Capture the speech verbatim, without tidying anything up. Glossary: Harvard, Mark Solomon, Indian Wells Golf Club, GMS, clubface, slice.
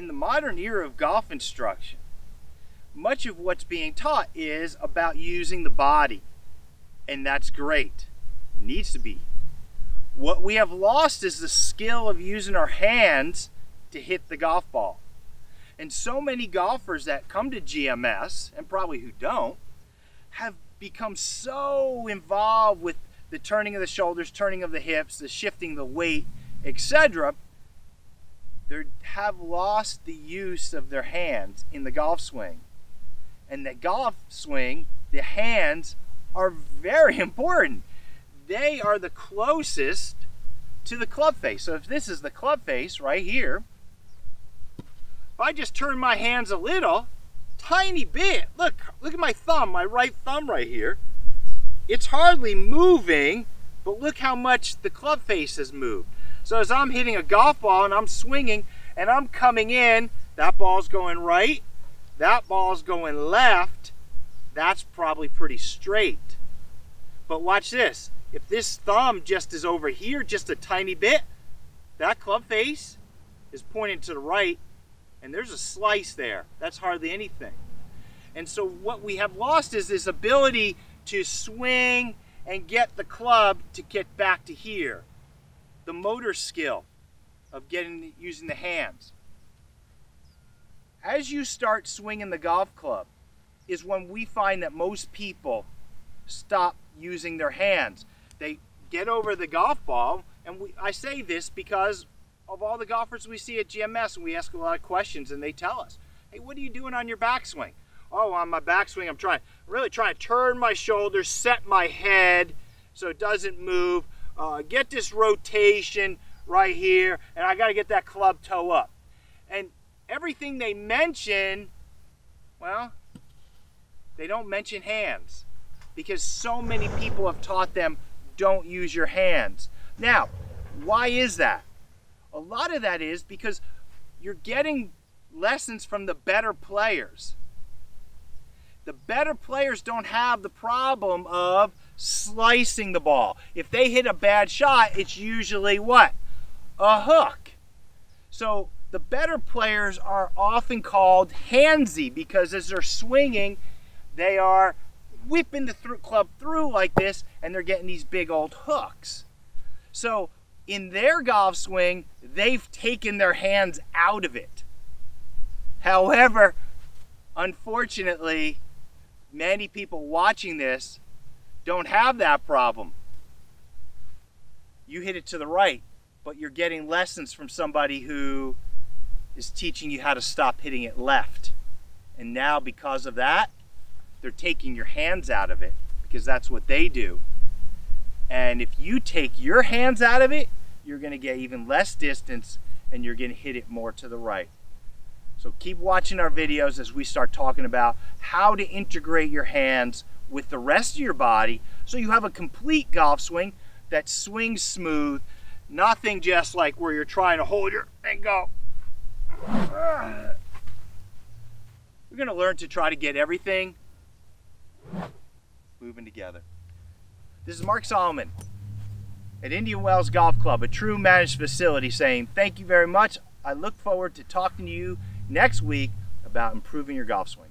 in the modern era of golf instruction, much of what's being taught is about using the body, and that's great. It needs to be. What we have lost is the skill of using our hands to hit the golf ball. And so many golfers that come to G M S, and probably who don't, have become so involved with the turning of the shoulders, turning of the hips, the shifting the weight, et cetera, they have lost the use of their hands in the golf swing. And the golf swing, the hands are very important. They are the closest to the club face. So if this is the club face right here, if I just turn my hands a little, tiny bit, look, look at my thumb, my right thumb right here. It's hardly moving, but look how much the club face has moved. So as I'm hitting a golf ball and I'm swinging and I'm coming in, that ball's going right, that ball's going left, that's probably pretty straight. But watch this, if this thumb just is over here just a tiny bit, that club face is pointed to the right and there's a slice there. That's hardly anything. And so what we have lost is this ability to swing and get the club to get back to here. The motor skill of getting using the hands. As you start swinging the golf club is when we find that most people stop using their hands. They get over the golf ball, and we, I say this because of all the golfers we see at G M S, and we ask a lot of questions and they tell us, hey, what are you doing on your backswing? Oh, on my backswing, I'm trying, I'm really trying to turn my shoulders, set my head so it doesn't move. Uh, get this rotation right here, and I got to get that club toe up. And everything they mention, well, they don't mention hands because so many people have taught them don't use your hands. Now, why is that? A lot of that is because you're getting lessons from the better players. The better players don't have the problem of slicing the ball. If they hit a bad shot, it's usually what? A hook. So the better players are often called handsy because as they're swinging, they are whipping the th- club through like this and they're getting these big old hooks. So in their golf swing, they've taken their hands out of it. However, unfortunately, many people watching this don't have that problem. You hit it to the right, but you're getting lessons from somebody who is teaching you how to stop hitting it left. And now because of that, they're taking your hands out of it because that's what they do. And if you take your hands out of it, you're going to get even less distance and you're going to hit it more to the right. So keep watching our videos as we start talking about how to integrate your hands with the rest of your body so you have a complete golf swing that swings smooth, nothing just like where you're trying to hold your and go. We're going to learn to try to get everything moving together. This is Mark Solomon at Indian Wells Golf Club, a true managed facility, saying thank you very much. I look forward to talking to you next week about improving your golf swing.